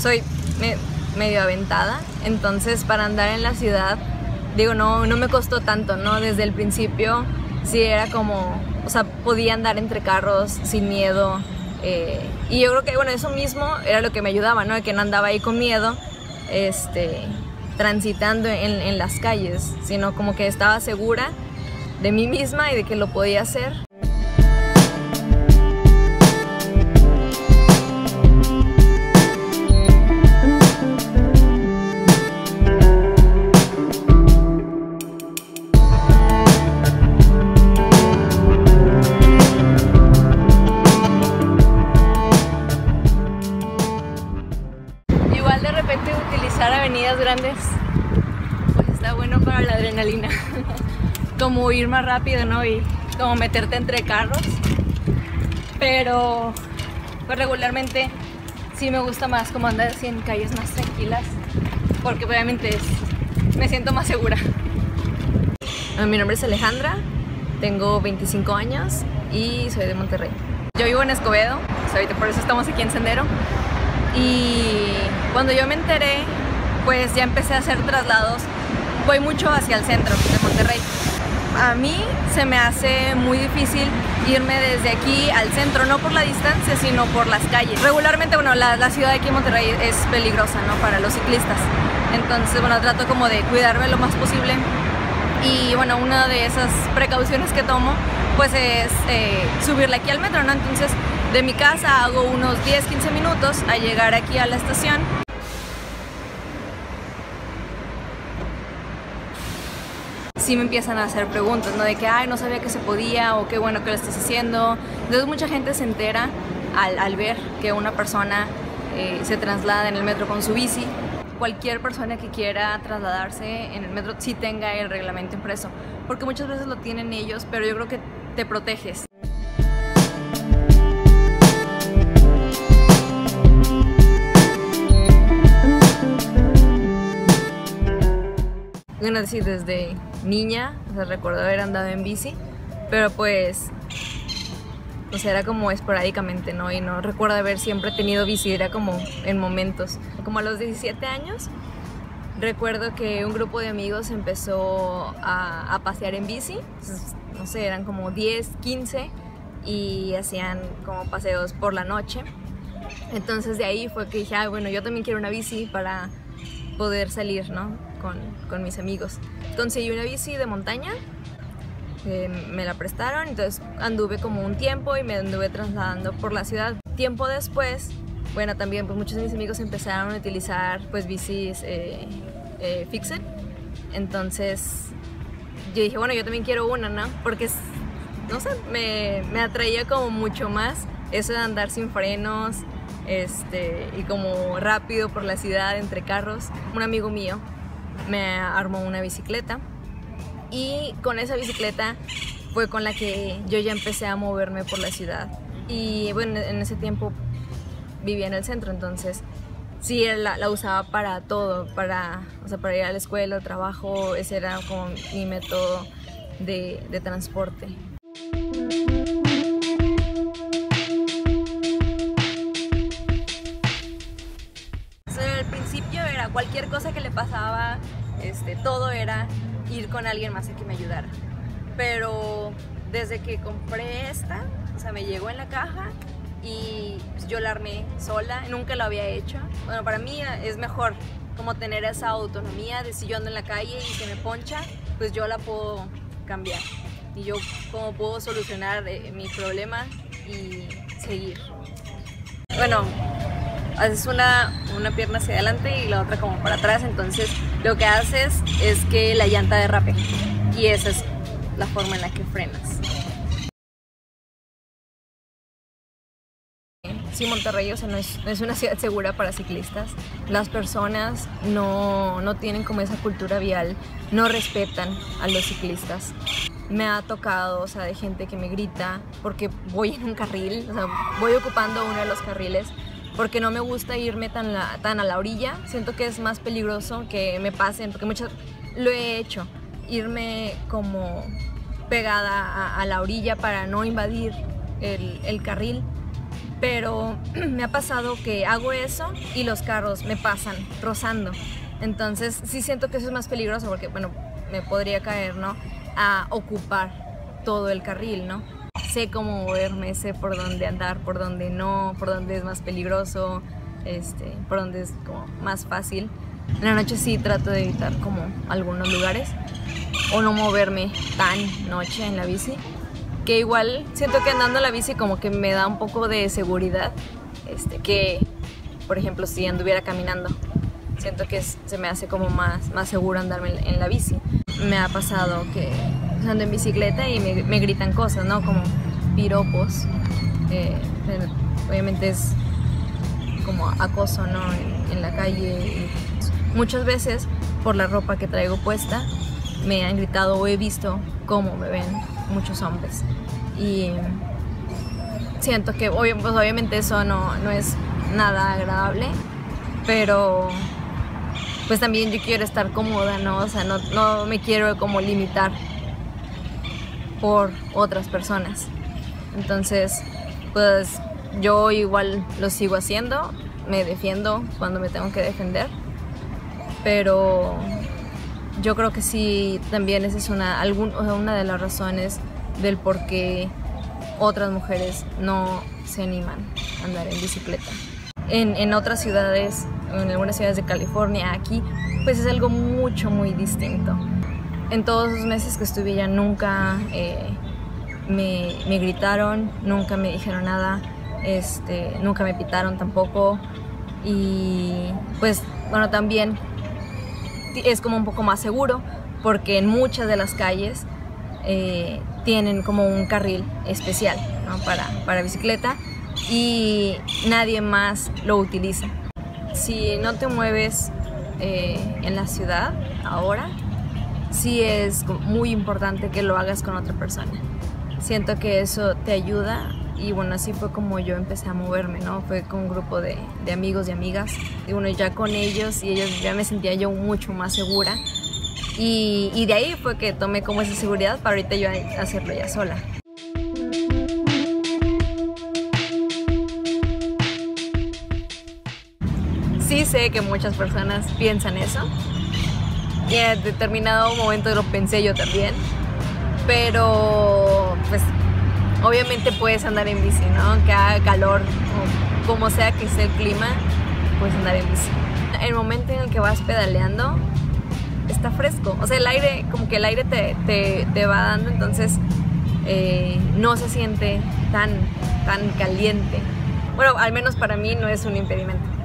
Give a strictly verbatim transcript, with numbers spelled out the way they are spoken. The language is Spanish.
soy me, medio aventada, entonces para andar en la ciudad, digo, no, no me costó tanto, ¿no? Desde el principio sí era como, o sea, podía andar entre carros sin miedo. Eh, y yo creo que, bueno, eso mismo era lo que me ayudaba, ¿no? Que no andaba ahí con miedo, este, transitando en, en las calles, sino como que estaba segura de mí misma y de que lo podía hacer. Grandes, pues está bueno para la adrenalina, como ir más rápido, ¿no? Y como meterte entre carros, pero pues regularmente sí me gusta más como andar así en calles más tranquilas, porque obviamente es, me siento más segura. Mi nombre es Alejandra, tengo veinticinco años y soy de Monterrey. Yo vivo en Escobedo, por eso estamos aquí en Sendero, y cuando yo me enteré, pues ya empecé a hacer traslados, voy mucho hacia el centro de Monterrey. A mí se me hace muy difícil irme desde aquí al centro, no por la distancia, sino por las calles. Regularmente, bueno, la, la ciudad de aquí en Monterrey es peligrosa, ¿no? Para los ciclistas. Entonces, bueno, trato como de cuidarme lo más posible. Y bueno, una de esas precauciones que tomo, pues es eh, subirle aquí al metro, ¿no? Entonces, de mi casa hago unos diez a quince minutos a llegar aquí a la estación. Sí me empiezan a hacer preguntas, ¿no? De que, ay, no sabía que se podía, o qué bueno que lo estás haciendo. Entonces mucha gente se entera al, al ver que una persona eh, se traslada en el metro con su bici. Cualquier persona que quiera trasladarse en el metro sí tenga el reglamento impreso, porque muchas veces lo tienen ellos, pero yo creo que te proteges. Bueno, sí, desde niña, o sea, recuerdo haber andado en bici, pero pues, pues era como esporádicamente, ¿no? Y no recuerdo haber siempre tenido bici, era como en momentos. Como a los diecisiete años, recuerdo que un grupo de amigos empezó a, a pasear en bici, entonces, no sé, eran como diez, quince, y hacían como paseos por la noche. Entonces de ahí fue que dije, ah, bueno, yo también quiero una bici para poder salir, ¿no? Con, con mis amigos. Conseguí una bici de montaña, eh, me la prestaron, entonces anduve como un tiempo y me anduve trasladando por la ciudad. Tiempo después, bueno, también pues muchos de mis amigos empezaron a utilizar pues bicis eh, eh, fixed, entonces yo dije, bueno, yo también quiero una, ¿no? Porque, no sé, me, me atraía como mucho más eso de andar sin frenos, este, y como rápido por la ciudad, entre carros. Un amigo mío me armó una bicicleta y con esa bicicleta fue con la que yo ya empecé a moverme por la ciudad. Y bueno, en ese tiempo vivía en el centro, entonces sí la, la usaba para todo, para, o sea, para ir a la escuela, al trabajo. Ese era como mi método de, de transporte. Cualquier cosa que le pasaba, este, todo era ir con alguien más a que me ayudara. Pero desde que compré esta, o sea, me llegó en la caja y yo la armé sola, nunca lo había hecho. Bueno, para mí es mejor como tener esa autonomía de si yo ando en la calle y se me poncha, pues yo la puedo cambiar. Y yo como puedo solucionar eh, mi problema y seguir. Bueno, haces una, una pierna hacia adelante y la otra como para atrás, entonces lo que haces es que la llanta derrape y esa es la forma en la que frenas. Sí, Monterrey, o sea, no es, no es una ciudad segura para ciclistas. Las personas no, no tienen como esa cultura vial, no respetan a los ciclistas. Me ha tocado, o sea, de gente que me grita porque voy en un carril, o sea, voy ocupando uno de los carriles, porque no me gusta irme tan, la, tan a la orilla. Siento que es más peligroso que me pasen, porque muchas lo he hecho, irme como pegada a, a la orilla para no invadir el, el carril, pero me ha pasado que hago eso y los carros me pasan rozando. Entonces sí siento que eso es más peligroso porque, bueno, me podría caer, ¿no?, a ocupar todo el carril, ¿no? Sé cómo moverme, sé por dónde andar, por dónde no, por dónde es más peligroso, este, por dónde es como más fácil. En la noche sí trato de evitar como algunos lugares o no moverme tan noche en la bici, que igual siento que andando en la bici como que me da un poco de seguridad, este, que por ejemplo si anduviera caminando. Siento que se me hace como más, más seguro andarme en la bici. Me ha pasado que ando en bicicleta y me, me gritan cosas, ¿no? Como piropos. Eh, obviamente es como acoso, ¿no? En, en la calle. Muchas veces, por la ropa que traigo puesta, me han gritado o he visto cómo me ven muchos hombres. Y siento que pues, obviamente eso no, no es nada agradable, pero pues también yo quiero estar cómoda, ¿no? O sea, no, no me quiero como limitar por otras personas. Entonces, pues yo igual lo sigo haciendo, me defiendo cuando me tengo que defender, pero yo creo que sí, también esa es una, algún, o sea, una de las razones del por qué otras mujeres no se animan a andar en bicicleta. En, en otras ciudades, en algunas ciudades de California, aquí, pues es algo mucho, muy distinto. En todos los meses que estuve ya nunca eh, me, me gritaron, nunca me dijeron nada, este, nunca me pitaron tampoco. Y pues, bueno, también es como un poco más seguro, porque en muchas de las calles eh, tienen como un carril especial, ¿no?, para, para bicicleta, y nadie más lo utiliza. Si no te mueves eh, en la ciudad ahora, sí es muy importante que lo hagas con otra persona. Siento que eso te ayuda, y bueno, así fue como yo empecé a moverme, ¿no? Fue con un grupo de, de amigos y amigas, y bueno, ya con ellos y ellos ya me sentía yo mucho más segura, y, y de ahí fue que tomé como esa seguridad para ahorita yo hacerlo ya sola. Sí sé que muchas personas piensan eso, y en determinado momento lo pensé yo también, pero pues obviamente puedes andar en bici, ¿no? Aunque haga calor o como sea que sea el clima, puedes andar en bici. El momento en el que vas pedaleando está fresco, o sea, el aire, como que el aire te, te, te va dando, entonces eh, no se siente tan, tan caliente. Bueno, al menos para mí no es un impedimento.